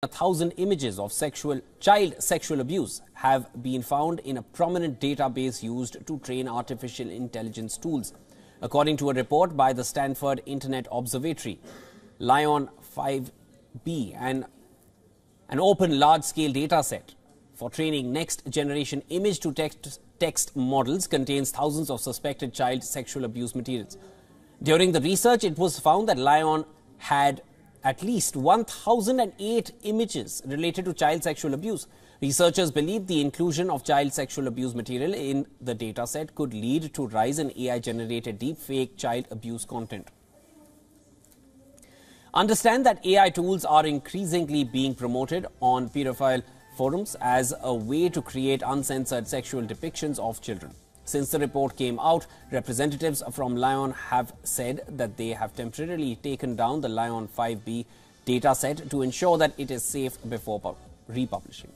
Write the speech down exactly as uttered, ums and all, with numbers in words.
A thousand images of sexual child sexual abuse have been found in a prominent database used to train artificial intelligence tools, according to a report by the Stanford Internet Observatory. LAION five B, an, an open large-scale data set for training next-generation image-to-text text models, contains thousands of suspected child sexual abuse materials. During the research, it was found that LAION had at least one thousand eight images related to child sexual abuse. Researchers believe the inclusion of child sexual abuse material in the data set could lead to rise in A I-generated deepfake child abuse content. Understand that A I tools are increasingly being promoted on pedophile forums as a way to create uncensored sexual depictions of children. Since the report came out, representatives from LAION have said that they have temporarily taken down the LAION five B dataset to ensure that it is safe before republishing.